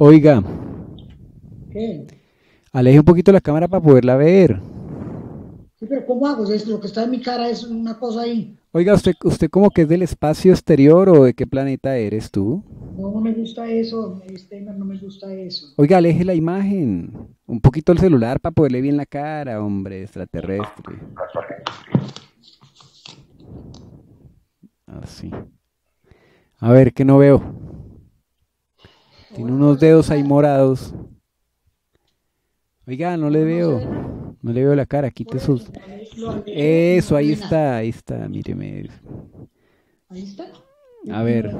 Oiga, ¿qué? Aleje un poquito la cámara para poderla ver. Sí, pero ¿cómo hago? Lo que está en mi cara es una cosa ahí. Oiga, ¿usted como que es del espacio exterior o de qué planeta eres tú? No, no me gusta eso, no me gusta eso. Oiga, aleje la imagen, un poquito el celular para poderle bien la cara, hombre, extraterrestre. Así. A ver, ¿qué no veo? Tiene unos dedos ahí morados. Oiga, no le veo. No le veo la cara, quite sus... Eso, ahí está, míreme. ¿Ahí está? A ver.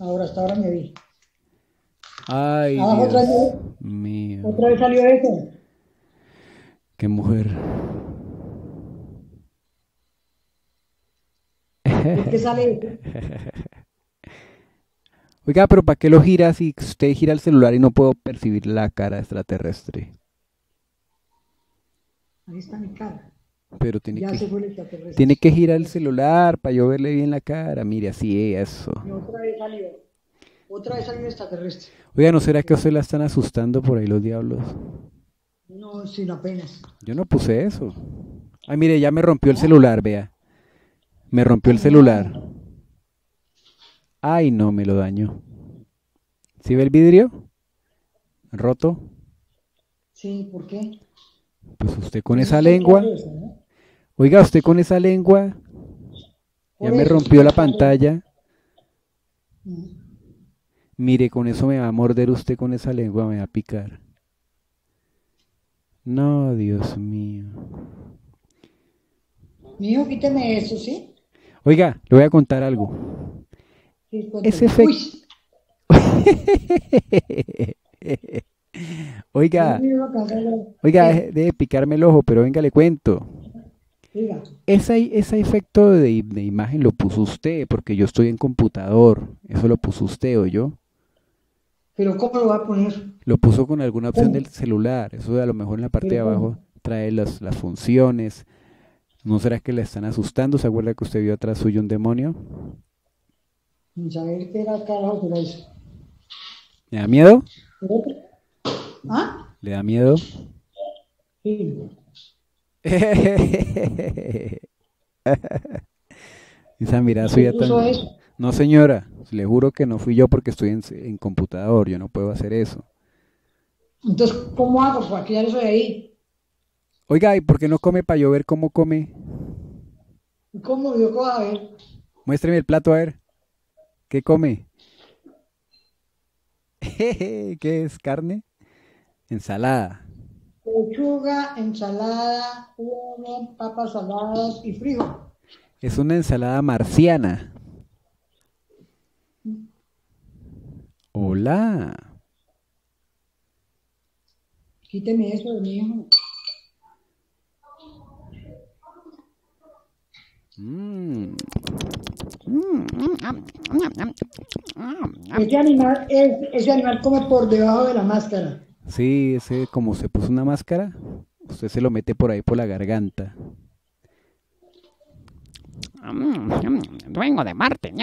Ahora, hasta ahora me vi. Ay, Dios mío. ¿Otra vez salió eso? Qué mujer. ¿Qué sale? Oiga, pero ¿para qué lo gira si usted gira el celular y no puedo percibir la cara extraterrestre? Ahí está mi cara. Pero tiene que girar el celular para yo verle bien la cara. Mire, así es eso. Y otra vez salió. Otra vez salió extraterrestre. Oiga, ¿no será que a usted la están asustando por ahí los diablos? No, sin apenas. Yo no puse eso. Ay, mire, ya me rompió el celular, vea. Me rompió el celular. Ay, no, me lo daño. ¿Sí ve el vidrio? ¿Roto? Sí, ¿por qué? Pues usted con esa lengua. Oiga, usted con esa lengua. Ya me rompió la pantalla. Mire, con eso me va a morder usted con esa lengua, me va a picar. No, Dios mío. Mijo, quíteme eso, ¿sí? Oiga, le voy a contar algo. Sí, ese efecto... Oiga, oiga, deje picarme el ojo, pero venga, le cuento. Ese efecto de imagen lo puso usted, porque yo estoy en computador. Eso lo puso usted, ¿o yo? ¿Pero cómo lo va a poner? Lo puso con alguna opción del celular. Eso a lo mejor en la parte de abajo trae las funciones... ¿No será que le están asustando? ¿Se acuerda que usted vio atrás suyo un demonio? Saber qué era carajo que lo hizo. ¿Le da miedo? ¿Ah? ¿Le da miedo? Sí. Esa mirada suya también. No, señora, le juro que no fui yo porque estoy en computador, yo no puedo hacer eso. Entonces, ¿cómo hago para quitar eso de ahí? Oiga, ¿y por qué no come para yo ver cómo come? ¿Cómo yo como? A ver. Muéstreme el plato, a ver. ¿Qué come? ¿Qué es? ¿Carne? Ensalada. Pechuga, ensalada, huevo, papas saladas y frijol. Es una ensalada marciana. Hola. Quíteme eso de mi hijo. Ese animal come por debajo de la máscara. Sí, ese como se puso una máscara, usted se lo mete por ahí por la garganta. Duengo de Marte.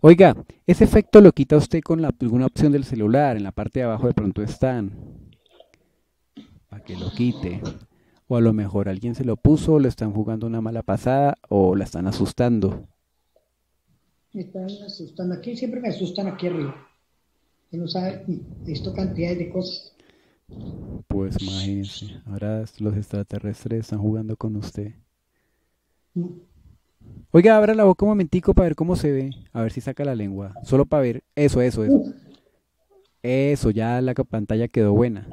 Oiga, ese efecto lo quita usted con alguna opción del celular. En la parte de abajo de pronto están que lo quite, o a lo mejor alguien se lo puso, o le están jugando una mala pasada, o la están asustando. Me están asustando aquí, siempre me asustan aquí arriba. Que no sabe esto, cantidades de cosas. Pues imagínense, ahora los extraterrestres están jugando con usted. ¿No? Oiga, abra la boca un momentico para ver cómo se ve, a ver si saca la lengua, solo para ver, eso. Eso, ya la pantalla quedó buena.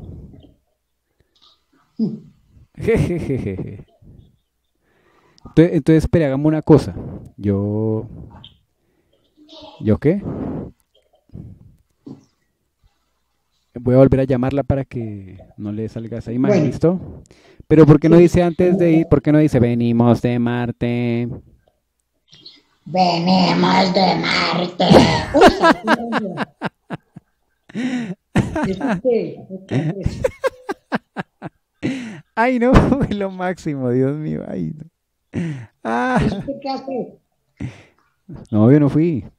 Jejeje. Entonces, espere, hagamos una cosa. ¿Yo qué? Voy a volver a llamarla para que no le salga esa imagen, bueno. ¿Listo? Pero ¿por qué no dice antes de ir? ¿Por qué no dice venimos de Marte? Venimos de Marte. Ay, no, fue lo máximo, Dios mío. Ay, no. Ah. ¿Qué haces? No, yo no fui.